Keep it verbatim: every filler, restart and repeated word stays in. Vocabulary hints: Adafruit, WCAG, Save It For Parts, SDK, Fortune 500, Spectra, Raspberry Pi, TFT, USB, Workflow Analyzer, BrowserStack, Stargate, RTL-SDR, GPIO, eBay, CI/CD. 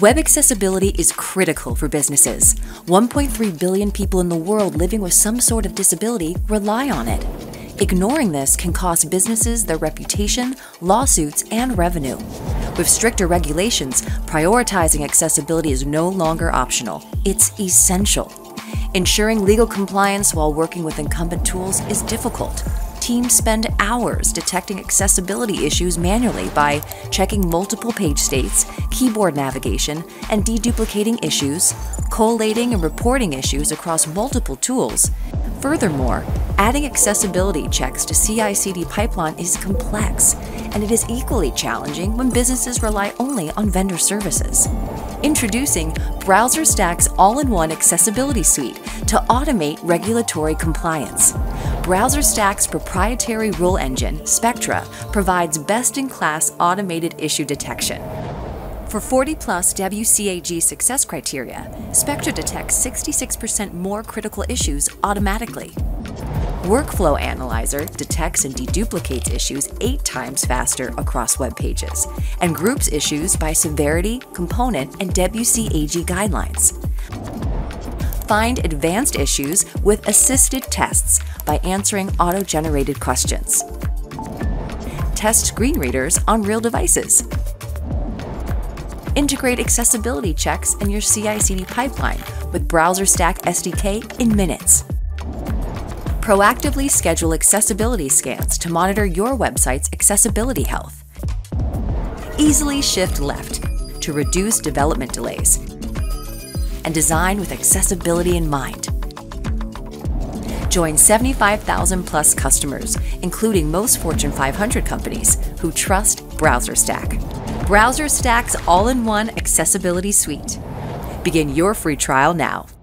Web accessibility is critical for businesses. one point three billion people in the world living with some sort of disability rely on it. Ignoring this can cost businesses their reputation, lawsuits, and revenue. With stricter regulations, prioritizing accessibility is no longer optional. It's essential. Ensuring legal compliance while working with incumbent tools is difficult. Teams spend hours detecting accessibility issues manually by checking multiple page states, keyboard navigation, and deduplicating issues, collating and reporting issues across multiple tools. Furthermore, adding accessibility checks to C I C D pipeline is complex, and it is equally challenging when businesses rely only on vendor services. Introducing BrowserStack's all-in-one accessibility suite to automate regulatory compliance. BrowserStack's proprietary rule engine, Spectra, provides best-in-class automated issue detection. For forty plus W C A G success criteria, Spectra detects sixty-six percent more critical issues automatically. Workflow Analyzer detects and deduplicates issues eight times faster across web pages and groups issues by severity, component, and W C A G guidelines. Find advanced issues with assisted tests by answering auto-generated questions. Test screen readers on real devices. Integrate accessibility checks in your C I C D pipeline with BrowserStack S D K in minutes. Proactively schedule accessibility scans to monitor your website's accessibility health. Easily shift left to reduce development delays and design with accessibility in mind. Join seventy-five thousand plus customers, including most Fortune five hundred companies, who trust BrowserStack. BrowserStack's all-in-one accessibility suite. Begin your free trial now.